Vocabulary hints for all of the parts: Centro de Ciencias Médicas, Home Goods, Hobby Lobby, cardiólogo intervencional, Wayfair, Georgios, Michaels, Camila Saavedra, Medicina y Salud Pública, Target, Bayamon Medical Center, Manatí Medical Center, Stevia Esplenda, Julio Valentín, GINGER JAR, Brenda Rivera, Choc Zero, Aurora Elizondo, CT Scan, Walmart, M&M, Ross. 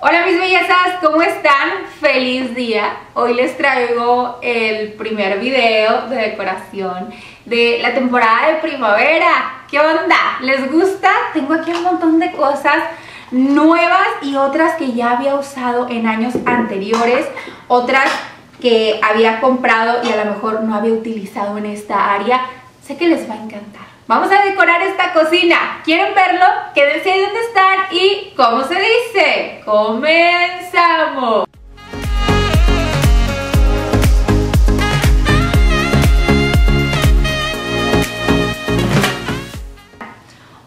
Hola mis bellezas, ¿cómo están? ¡Feliz día! Hoy les traigo el primer video de decoración de la temporada de primavera. ¿Qué onda? ¿Les gusta? Tengo aquí un montón de cosas nuevas y otras que ya había usado en años anteriores, otras que había comprado y a lo mejor no había utilizado en esta área. Sé que les va a encantar. Vamos a decorar esta cocina. ¿Quieren verlo? Quédense ahí donde están y ¿cómo se dice? ¡Comenzamos!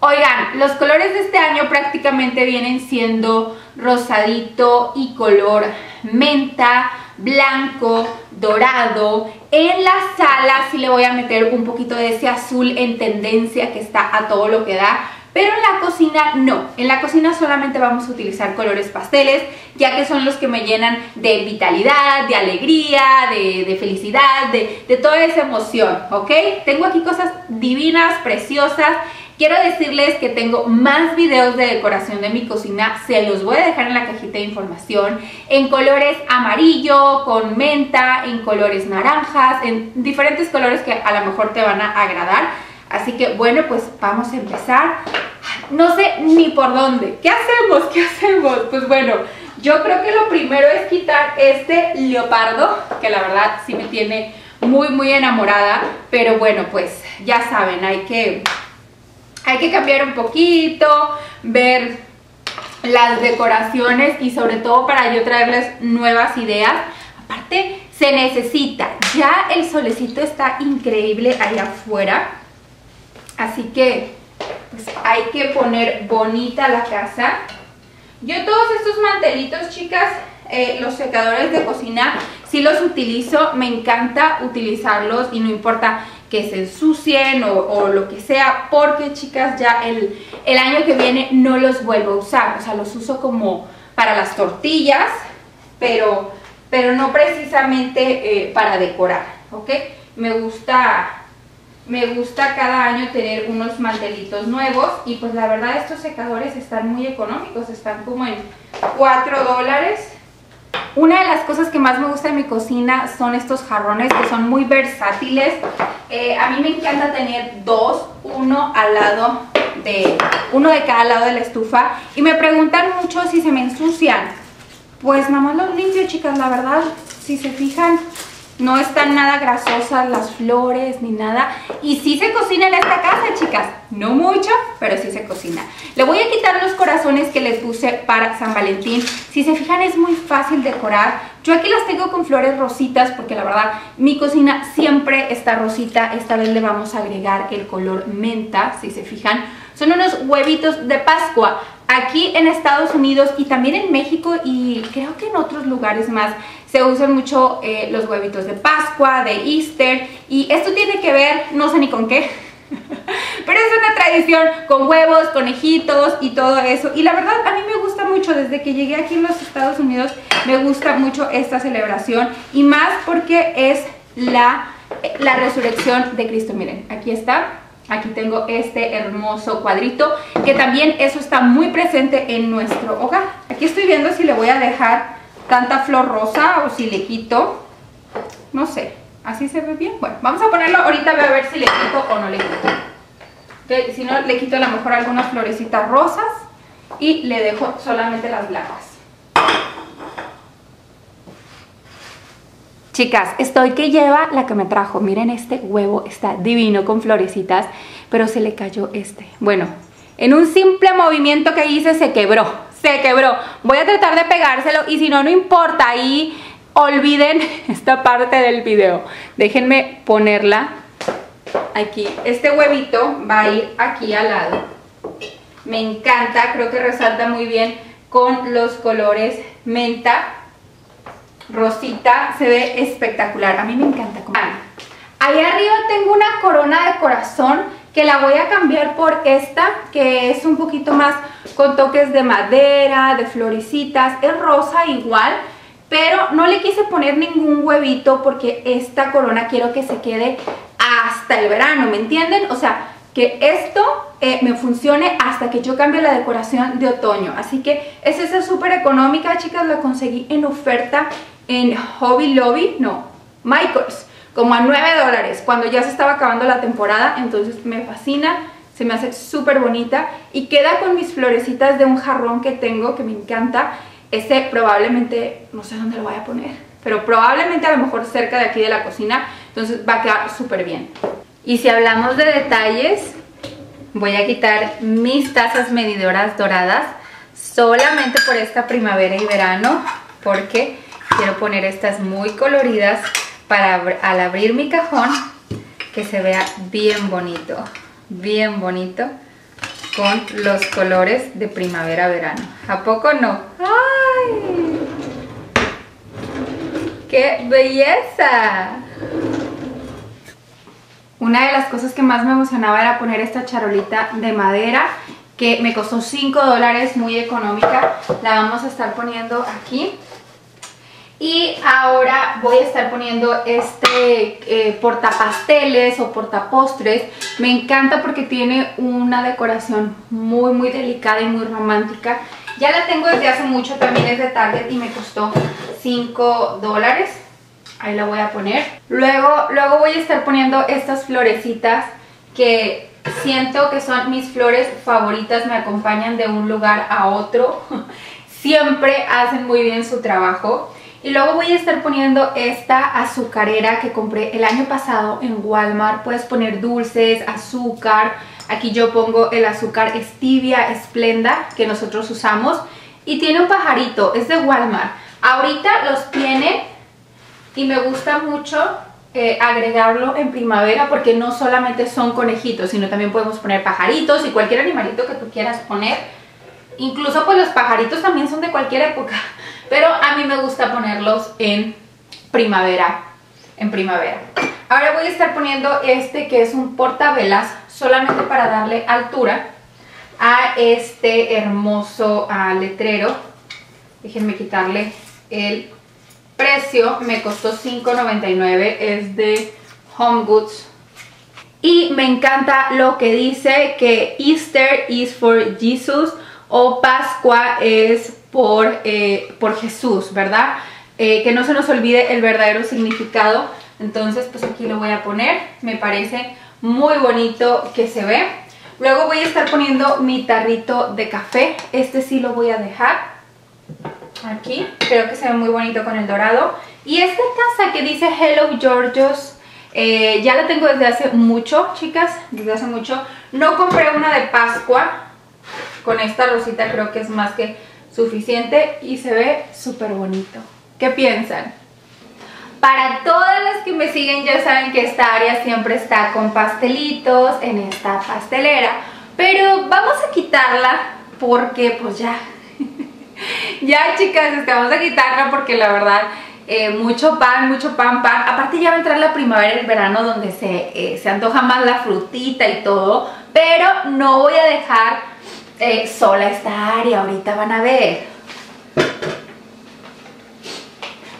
Oigan, los colores de este año prácticamente vienen siendo rosadito y color menta, blanco, dorado. En la sala sí le voy a meter un poquito de ese azul en tendencia que está a todo lo que da, pero en la cocina no. En la cocina solamente vamos a utilizar colores pasteles, ya que son los que me llenan de vitalidad, de alegría, de felicidad, de toda esa emoción, ¿ok? Tengo aquí cosas divinas, preciosas. Quiero decirles que tengo más videos de decoración de mi cocina, se los voy a dejar en la cajita de información, en colores amarillo, con menta, en colores naranjas, en diferentes colores que a lo mejor te van a agradar. Así que bueno, pues vamos a empezar. No sé ni por dónde. ¿Qué hacemos? ¿Qué hacemos? Pues bueno, yo creo que lo primero es quitar este leopardo, que la verdad sí me tiene muy enamorada. Pero bueno, pues ya saben, hay que cambiar un poquito, ver las decoraciones y sobre todo para yo traerles nuevas ideas. Aparte, se necesita. Ya el solecito está increíble allá afuera. Así que pues, hay que poner bonita la casa. Yo todos estos mantelitos, chicas, los secadores de cocina, sí los utilizo. Me encanta utilizarlos y no importa que se ensucien o lo que sea, porque chicas ya el año que viene no los vuelvo a usar, o sea, los uso como para las tortillas, pero no precisamente para decorar, ¿ok? Me gusta cada año tener unos mantelitos nuevos y pues la verdad estos secadores están muy económicos, están como en $4. Una de las cosas que más me gusta en mi cocina son estos jarrones que son muy versátiles. A mí me encanta tener dos, uno de cada lado de la estufa. Y me preguntan mucho si se me ensucian. Pues nada más los limpio, chicas, la verdad, si se fijan, no están nada grasosas las flores ni nada. Y sí se cocina en esta casa, chicas. No mucho, pero sí se cocina. Le voy a quitar los corazones que les puse para San Valentín. Si se fijan, es muy fácil decorar. Yo aquí las tengo con flores rositas porque la verdad mi cocina siempre está rosita. Esta vez le vamos a agregar el color menta, si se fijan. Son unos huevitos de Pascua. Aquí en Estados Unidos y también en México y creo que en otros lugares más se usan mucho los huevitos de Pascua, de Easter. Y esto tiene que ver, no sé ni con qué, pero es una tradición con huevos, conejitos y todo eso. Y la verdad a mí me gusta mucho, desde que llegué aquí en los Estados Unidos me gusta mucho esta celebración. Y más porque es la resurrección de Cristo. Miren, aquí está. Aquí tengo este hermoso cuadrito, que también eso está muy presente en nuestro hogar. Aquí estoy viendo si le voy a dejar tanta flor rosa o si le quito. No sé, ¿así se ve bien? Bueno, vamos a ponerlo ahorita, voy a ver si le quito o no le quito. Entonces, si no, le quito a lo mejor algunas florecitas rosas y le dejo solamente las blancas. Chicas, estoy que lleva la que me trajo. Miren, este huevo está divino con florecitas, pero se le cayó este. Bueno, en un simple movimiento que hice se quebró, se quebró. Voy a tratar de pegárselo y si no, no importa. Ahí olviden esta parte del video. Déjenme ponerla aquí. Este huevito va a ir aquí al lado. Me encanta, creo que resalta muy bien con los colores menta. Rosita, se ve espectacular, a mí me encanta. Allá arriba tengo una corona de corazón que la voy a cambiar por esta, que es un poquito más con toques de madera, de florecitas, es rosa igual, pero no le quise poner ningún huevito porque esta corona quiero que se quede hasta el verano, ¿me entienden? O sea, que esto me funcione hasta que yo cambie la decoración de otoño. Así que es esa súper económica, chicas, la conseguí en oferta en Hobby Lobby, no, Michaels, como a $9, cuando ya se estaba acabando la temporada. Entonces me fascina, se me hace súper bonita y queda con mis florecitas de un jarrón que tengo, que me encanta. Este probablemente, no sé dónde lo voy a poner, pero probablemente a lo mejor cerca de aquí de la cocina, entonces va a quedar súper bien. Y si hablamos de detalles, voy a quitar mis tazas medidoras doradas solamente por esta primavera y verano, porque quiero poner estas muy coloridas para al abrir mi cajón que se vea bien bonito con los colores de primavera-verano. ¿A poco no? ¡Ay! ¡Qué belleza! Una de las cosas que más me emocionaba era poner esta charolita de madera que me costó $5, muy económica. La vamos a estar poniendo aquí. Y ahora voy a estar poniendo este portapasteles o portapostres. Me encanta porque tiene una decoración muy muy delicada y muy romántica. Ya la tengo desde hace mucho, también es de Target y me costó $5. Ahí la voy a poner. Luego voy a estar poniendo estas florecitas que siento que son mis flores favoritas. Me acompañan de un lugar a otro. Siempre hacen muy bien su trabajo. Y luego voy a estar poniendo esta azucarera que compré el año pasado en Walmart. Puedes poner dulces, azúcar. Aquí yo pongo el azúcar Stevia Esplenda que nosotros usamos. Y tiene un pajarito, es de Walmart. Ahorita los tiene. Y me gusta mucho agregarlo en primavera porque no solamente son conejitos, sino también podemos poner pajaritos y cualquier animalito que tú quieras poner. Incluso pues los pajaritos también son de cualquier época, pero a mí me gusta ponerlos en primavera. Ahora voy a estar poniendo este que es un portavelas solamente para darle altura a este hermoso letrero. Déjenme quitarle el precio, me costó $5.99, es de Home Goods. Y me encanta lo que dice, que Easter is for Jesus, o Pascua es por Jesús, ¿verdad? Que no se nos olvide el verdadero significado. Entonces pues aquí lo voy a poner, me parece muy bonito que se ve. Luego voy a estar poniendo mi tarrito de café, este sí lo voy a dejar aquí, creo que se ve muy bonito con el dorado. Y esta taza que dice Hello Georgios, ya la tengo desde hace mucho, chicas, desde hace mucho. No compré una de Pascua, con esta rosita creo que es más que suficiente y se ve súper bonito. ¿Qué piensan? Para todas las que me siguen ya saben que esta área siempre está con pastelitos en esta pastelera, pero vamos a quitarla porque pues ya... Ya, chicas, estamos a quitarla porque la verdad, mucho pan. Aparte ya va a entrar la primavera y el verano donde se antoja más la frutita y todo. Pero no voy a dejar sola esta área, ahorita van a ver.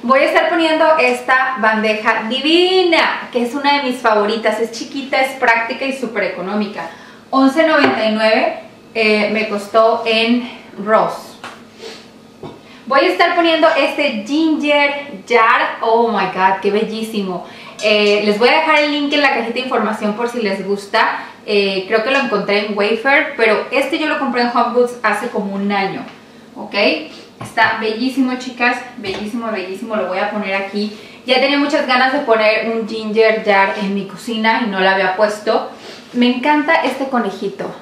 Voy a estar poniendo esta bandeja divina, que es una de mis favoritas. Es chiquita, es práctica y súper económica. $11.99 me costó en Ross. Voy a estar poniendo este ginger jar. Oh my god, qué bellísimo. Les voy a dejar el link en la cajita de información por si les gusta. Creo que lo encontré en Wayfair, pero este yo lo compré en Home Goods hace como un año, ¿ok? Está bellísimo, chicas, bellísimo. Lo voy a poner aquí. Ya tenía muchas ganas de poner un ginger jar en mi cocina y no la había puesto. Me encanta este conejito.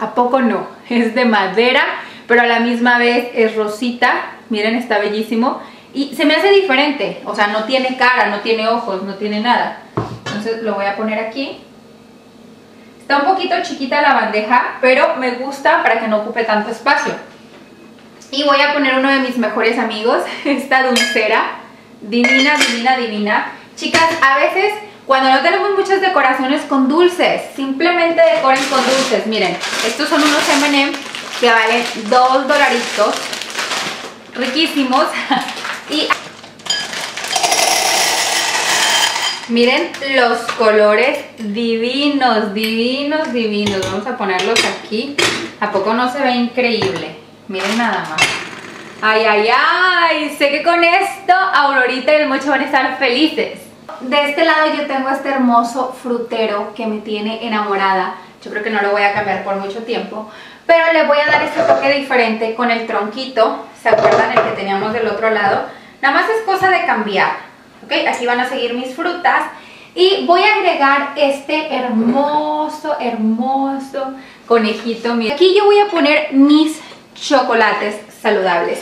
¿A poco no? Es de madera, pero a la misma vez es rosita. Miren, está bellísimo. Y se me hace diferente. O sea, no tiene cara, no tiene ojos, no tiene nada. Entonces lo voy a poner aquí. Está un poquito chiquita la bandeja, pero me gusta para que no ocupe tanto espacio. Y voy a poner uno de mis mejores amigos. Esta dulcera. Divina. Chicas, a veces cuando no tenemos muchas decoraciones con dulces, simplemente decoren con dulces. Miren, estos son unos M&M que valen $2, riquísimos. Y Miren los colores divinos, divinos, divinos. Vamos a ponerlos aquí. ¿A poco no se ve increíble? Miren nada más. ¡Ay, ay, ay! Sé que con esto Aurorita y el Mocho van a estar felices. De este lado yo tengo este hermoso frutero que me tiene enamorada. Yo creo que no lo voy a cambiar por mucho tiempo, pero le voy a dar este toque diferente con el tronquito. ¿Se acuerdan el que teníamos del otro lado? Nada más es cosa de cambiar, ¿ok? Aquí van a seguir mis frutas. Y voy a agregar este hermoso, hermoso conejito. Miren. Aquí yo voy a poner mis chocolates saludables.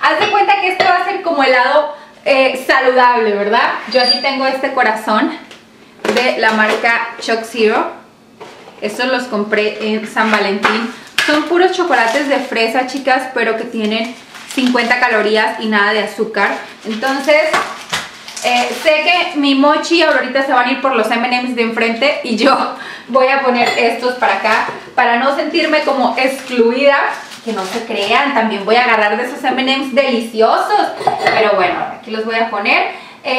Haz de cuenta que este va a ser como helado saludable, ¿verdad? Yo aquí tengo este corazón de la marca Choc Zero. Estos los compré en San Valentín. Son puros chocolates de fresa, chicas, pero que tienen 50 calorías y nada de azúcar. Entonces, sé que mi Mochi ahorita se van a ir por los M&M's de enfrente y yo voy a poner estos para acá para no sentirme como excluida. Que no se crean, también voy a agarrar de esos M&M's deliciosos. Pero bueno, aquí los voy a poner.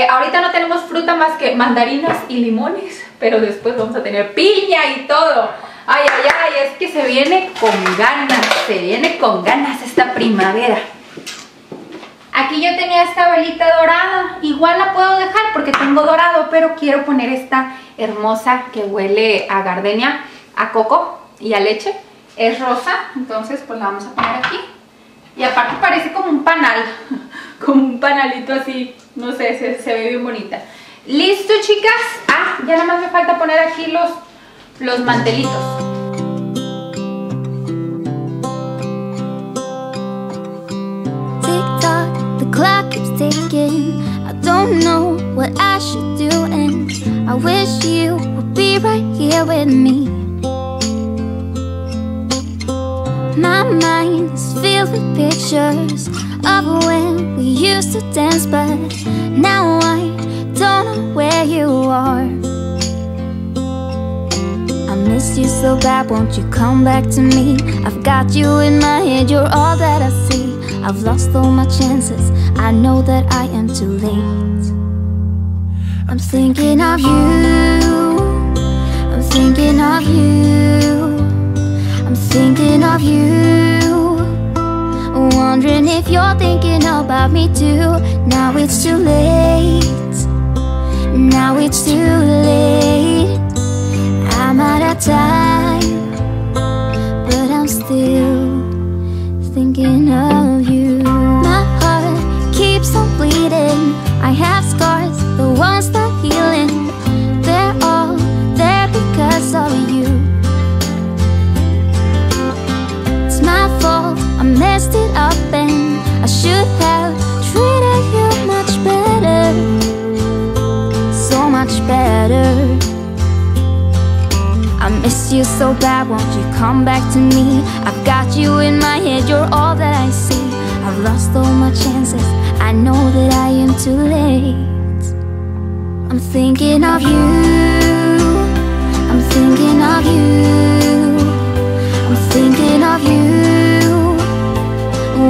Ahorita no tenemos fruta más que mandarinas y limones, pero después vamos a tener piña y todo. Ay, ay, ay, es que se viene con ganas esta primavera. Aquí yo tenía esta velita dorada, igual la puedo dejar porque tengo dorado, pero quiero poner esta hermosa que huele a gardenia, a coco y a leche. Es rosa, entonces pues la vamos a poner aquí. Y aparte parece como un panal, como un panalito así, no sé, se ve bien bonita. ¿Listo, chicas? Ah, ya nada más me falta poner aquí los mantelitos. Clock keeps ticking. I don't know what I should do, and I wish you would be right here with me. My mind is filled with pictures of when we used to dance, but now I don't know where you are. I miss you so bad, won't you come back to me? I've got you in my head, you're all that I see. I've lost all my chances, I know that I am too late. I'm thinking of you, I'm thinking of you, I'm thinking of you. Wondering if you're thinking about me too. Now it's too late, now it's too late. I'm out of time, but I'm still thinking of you. My heart keeps on bleeding. I have scars, the ones that healing. They're all there because of you. It's my fault, I messed it up and I should have treated you much better, so much better. I miss you so bad, won't you come back to me? I've got you in my head, you're all that I see. I've lost all my chances, I know that I am too late. I'm thinking of you, I'm thinking of you, I'm thinking of you.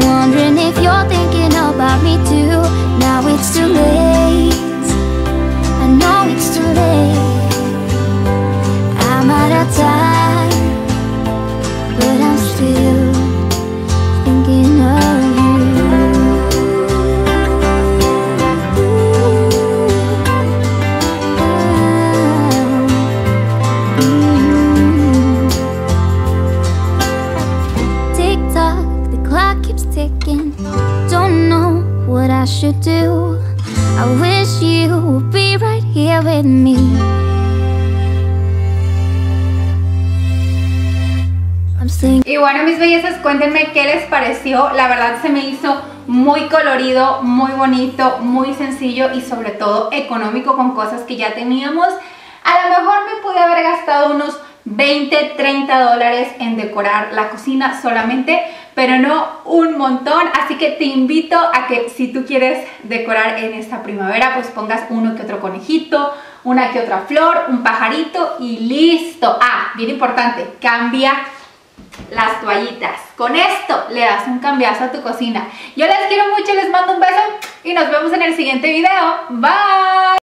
Wondering if you're thinking about me too. Now it's too late, I know it's too late. I'm out of time, but I'm still thinking of you. Tick tock, the clock keeps ticking. Don't know what I should do. I wish you would be right here with me. Y bueno, mis bellezas, cuéntenme qué les pareció. La verdad se me hizo muy colorido, muy bonito, muy sencillo y sobre todo económico con cosas que ya teníamos. A lo mejor me pude haber gastado unos 20, 30 dólares en decorar la cocina solamente, pero no un montón. Así que te invito a que si tú quieres decorar en esta primavera, pues pongas uno que otro conejito, una que otra flor, un pajarito y listo. Ah, bien importante, cambia las toallitas. Con esto le das un cambiazo a tu cocina. Yo les quiero mucho, les mando un beso y nos vemos en el siguiente video. Bye.